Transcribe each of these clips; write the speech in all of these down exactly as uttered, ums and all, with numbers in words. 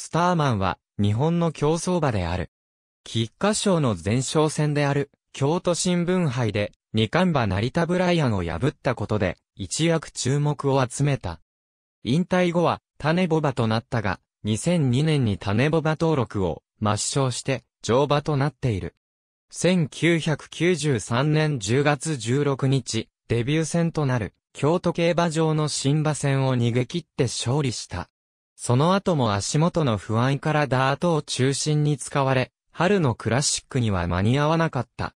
スターマンは日本の競走馬である。菊花賞の前哨戦である京都新聞杯で二冠馬成田ブライアンを破ったことで一躍注目を集めた。引退後は種牡馬となったがにせんにねんに種牡馬登録を抹消して乗馬となっている。せんきゅうひゃくきゅうじゅうさんねんじゅうがつじゅうろくにちデビュー戦となる京都競馬場の新馬戦を逃げ切って勝利した。その後も足元の不安からダートを中心に使われ、春のクラシックには間に合わなかった。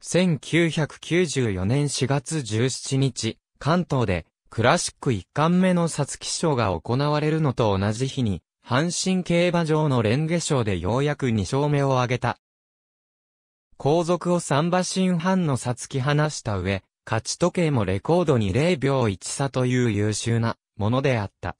せんきゅうひゃくきゅうじゅうよねんしがつじゅうしちにち、関東でクラシックいっかんめの皐月賞が行われるのと同じ日に、阪神競馬場の蓮華賞でようやくにしょうめを挙げた。後続をさんばしんはんの皐月離した上、勝ち時計もレコードにれいびょういちさという優秀なものであった。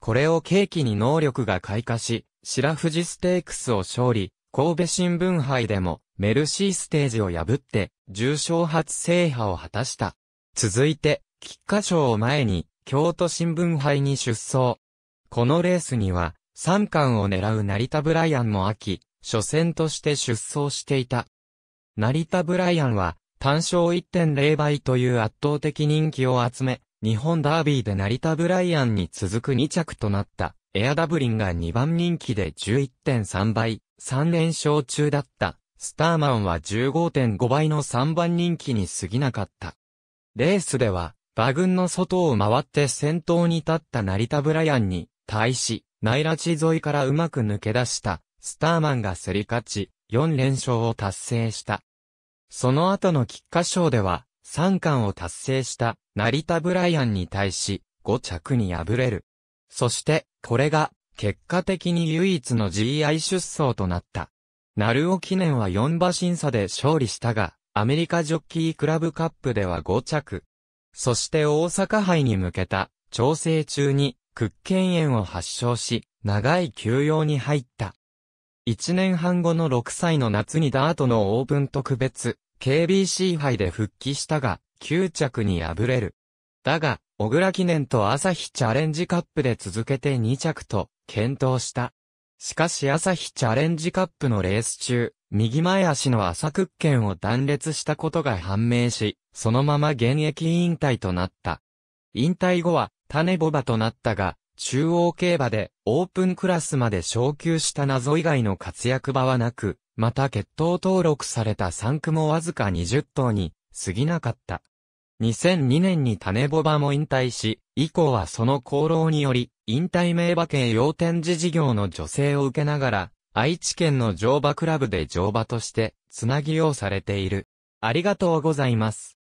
これを契機に能力が開花し、白富士ステークスを勝利、神戸新聞杯でもメルシーステージを破って、重賞初制覇を果たした。続いて、菊花賞を前に、京都新聞杯に出走。このレースには、三冠を狙う成田ブライアンも秋、初戦として出走していた。成田ブライアンは、単勝 いってんれいばいという圧倒的人気を集め、日本ダービーで成田ブライアンに続くにちゃくとなった、エアダブリンがにばんにんきで じゅういってんさんばい、さんれんしょう中だった、スターマンは じゅうごてんごばいのさんばんにんきに過ぎなかった。レースでは、馬群の外を回って先頭に立った成田ブライアンに、対し、内ラチ沿いからうまく抜け出した、スターマンが競り勝ち、よんれんしょうを達成した。その後の菊花賞では、さんかんを達成した成田ブライアンに対しごちゃくに敗れる。そしてこれが結果的に唯一の ジーワン 出走となった。鳴尾記念はよんばしんさで勝利したが、アメリカジョッキークラブカップではごちゃく。そして大阪杯に向けた調整中に屈腱炎を発症し、長い休養に入った。いちねんはんごのろくさいの夏にダートのオープン特別。ケービーシー 杯で復帰したが、きゅうちゃくに敗れる。だが、小倉記念と朝日チャレンジカップで続けてにちゃくと、健闘した。しかし朝日チャレンジカップのレース中、右前足の浅屈腱を断裂したことが判明し、そのまま現役引退となった。引退後は、種牡馬となったが、中央競馬でオープンクラスまで昇級した謎以外の活躍馬はなく、また血統登録されたさんくもわずかにじゅっとうに過ぎなかった。にせんにねんに種牡馬も引退し、以降はその功労により、引退名馬券要展示事業の助成を受けながら、愛知県の乗馬クラブで乗馬として、つなぎをされている。ありがとうございます。